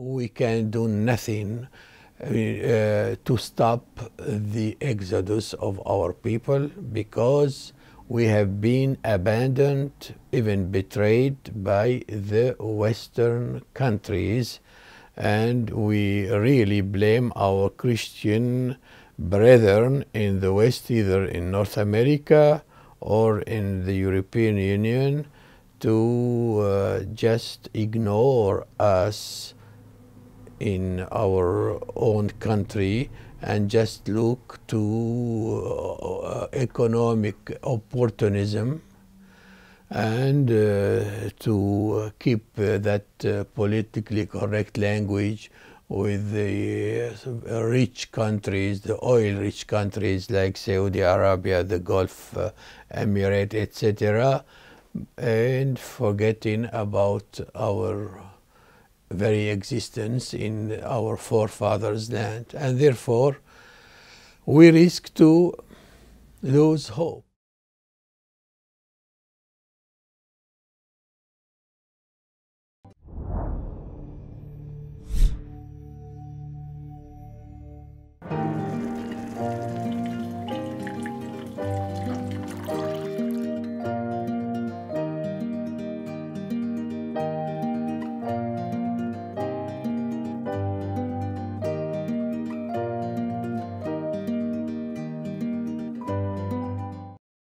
We can do nothing to stop the exodus of our people because we have been abandoned, even betrayed by the Western countries, and we really blame our Christian brethren in the West, either in North America or in the European Union, to just ignore us in our own country and just look to economic opportunism and to keep that politically correct language with the rich countries, the oil-rich countries like Saudi Arabia, the Gulf Emirate, etc., and forgetting about our very existence in our forefathers' land, and therefore we risk to lose hope.